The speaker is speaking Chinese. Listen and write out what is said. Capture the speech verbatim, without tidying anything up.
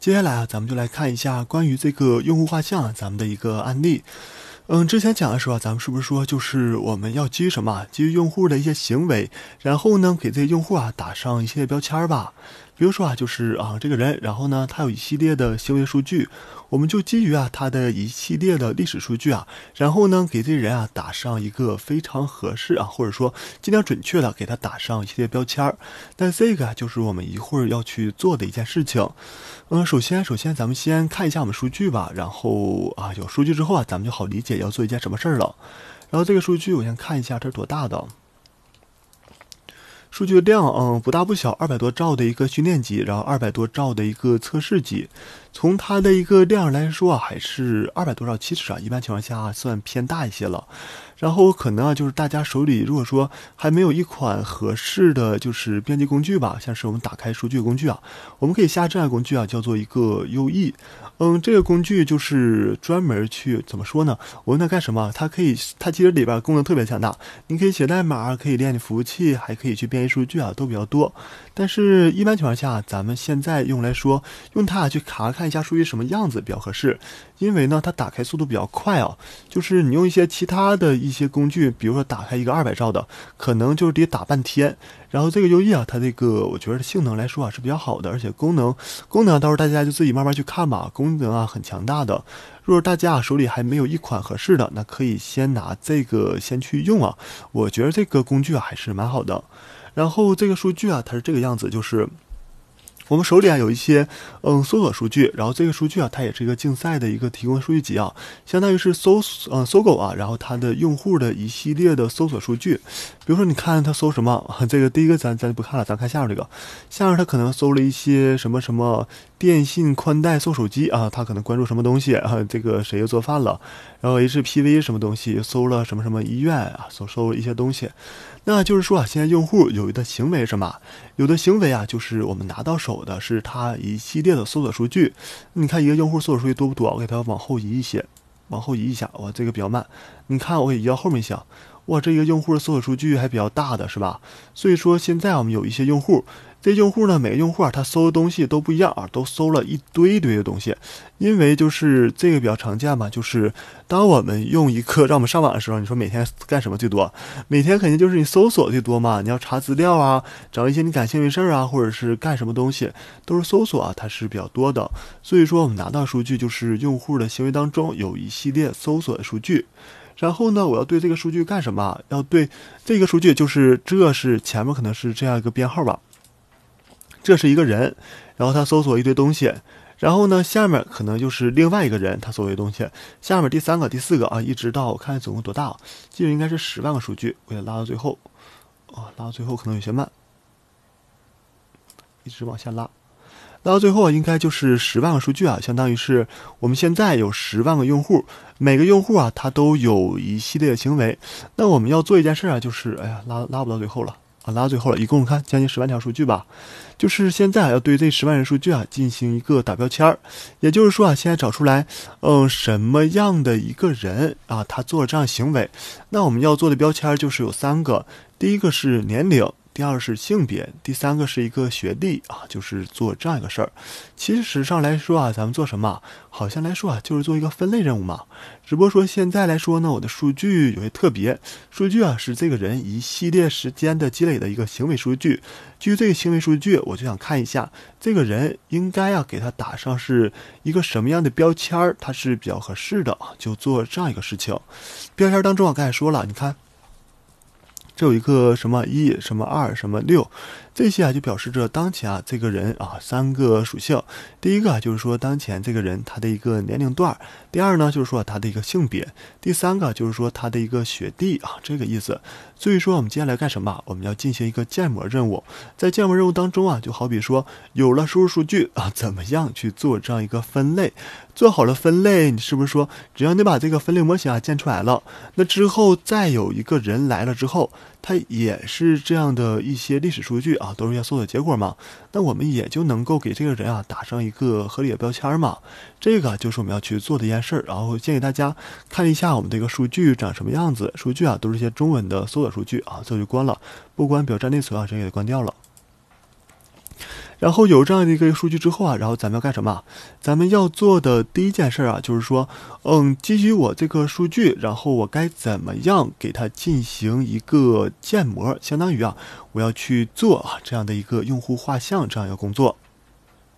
接下来啊，咱们就来看一下关于这个用户画像咱们的一个案例。嗯，之前讲的时候啊，咱们是不是说就是我们要基于什么？基于用户的一些行为，然后呢，给这些用户啊打上一些标签吧。比如说啊，就是啊这个人，然后呢，他有一系列的行为数据，我们就基于啊他的一系列的历史数据啊，然后呢，给这人啊打上一个非常合适啊，或者说尽量准确的给他打上一些标签。但这个啊，就是我们一会儿要去做的一件事情。嗯，首先，首先咱们先看一下我们数据吧，然后啊有数据之后啊，咱们就好理解要做一件什么事儿了。然后这个数据我先看一下这是多大的，数据量嗯不大不小，二百多兆的一个训练集，然后二百多兆的一个测试集。从它的一个量来说啊，还是二百多兆其实啊一般情况下、啊、算偏大一些了。然后可能啊就是大家手里如果说还没有一款合适的就是编辑工具吧，像是我们打开数据工具啊，我们可以下这样工具啊，叫做一个U E。嗯，这个工具就是专门去怎么说呢？我问它干什么？它可以，它其实里边功能特别强大，你可以写代码，可以练服务器，还可以去编译数据啊，都比较多。但是一般情况下，咱们现在用来说，用它去查看一下数据什么样子比较合适，因为呢，它打开速度比较快啊。就是你用一些其他的一些工具，比如说打开一个二百兆的，可能就是得打半天。然后这个U E啊，它这个我觉得性能来说啊是比较好的，而且功能功能到时候大家就自己慢慢去看吧，功能啊很强大的。如果大家啊手里还没有一款合适的，那可以先拿这个先去用啊。我觉得这个工具啊还是蛮好的。然后这个数据啊它是这个样子，就是我们手里啊有一些嗯搜索数据，然后这个数据啊它也是一个竞赛的一个提供数据集啊，相当于是搜嗯搜狗啊，然后它的用户的一系列的搜索数据。比如说你看它搜什么，这个第一个咱咱不看了，咱看下面这个，下面它可能搜了一些什么什么电信宽带搜手机啊，它可能关注什么东西啊，这个谁又做饭了，然后 H P V 什么东西，搜了什么什么医院啊，搜搜了一些东西。那就是说啊，现在用户有的行为什么，有的行为啊，就是我们拿到手的是它一系列的搜索数据。你看一个用户搜索数据多不多？我给它往后移一些，往后移一下，哇，这个比较慢。你看我给移到后面一下，哇，这个用户的搜索数据还比较大的是吧？所以说现在我们有一些用户。这用户呢，每个用户啊，他搜的东西都不一样啊，都搜了一堆一堆的东西，因为就是这个比较常见嘛，就是当我们用一个让我们上网的时候，你说每天干什么最多？每天肯定就是你搜索最多嘛，你要查资料啊，找一些你感兴趣的事儿啊，或者是干什么东西，都是搜索啊，它是比较多的。所以说我们拿到数据就是用户的行为当中有一系列搜索的数据。然后呢，我要对这个数据干什么？要对这个数据，就是这是前面可能是这样一个编号吧。这是一个人，然后他搜索一堆东西，然后呢，下面可能就是另外一个人，他搜索一堆东西，下面第三个、第四个啊，一直到我看总共多大，记得应该是十万个数据，我给它拉到最后，啊、哦，拉到最后可能有些慢，一直往下拉，拉到最后应该就是十万个数据啊，相当于是我们现在有十万个用户。每个用户啊，他都有一系列的行为。那我们要做一件事啊，就是哎呀，拉拉不到最后了啊，拉到最后了，一共看将近十万条数据吧。就是现在要对这十万人数据啊进行一个打标签儿，也就是说啊，现在找出来，嗯、呃，什么样的一个人啊，他做了这样行为，那我们要做的标签就是有三个，第一个是年龄。第二是性别，第三个是一个学历啊，就是做这样一个事儿。其实上来说啊，咱们做什么？好像来说啊，就是做一个分类任务嘛。只不过说现在来说呢，我的数据有些特别，数据啊是这个人一系列时间的积累的一个行为数据。基于这个行为数据，我就想看一下这个人应该啊给他打上是一个什么样的标签儿，它是比较合适的啊，就做这样一个事情。标签当中啊，刚才说了，你看。这有一个什么一什么二什么六，这些啊就表示着当前啊这个人啊三个属性。第一个啊就是说当前这个人他的一个年龄段，第二呢就是说他的一个性别，第三个就是说他的一个学历啊这个意思。所以说我们接下来干什么？我们要进行一个建模任务。在建模任务当中啊，就好比说有了输入数据啊，怎么样去做这样一个分类？做好了分类，你是不是说只要你把这个分类模型啊建出来了，那之后再有一个人来了之后。它也是这样的一些历史数据啊，都是一些搜索结果嘛。那我们也就能够给这个人啊打上一个合理的标签嘛。这个就是我们要去做的一件事儿。然后建议大家看一下我们这个数据长什么样子。数据啊都是一些中文的搜索数据啊，这就关了。不关表占内存啊，这也关掉了。然后有这样的一个数据之后啊，然后咱们要干什么？咱们要做的第一件事啊，就是说，嗯，基于我这个数据，然后我该怎么样给它进行一个建模？相当于啊，我要去做啊这样的一个用户画像这样一个工作。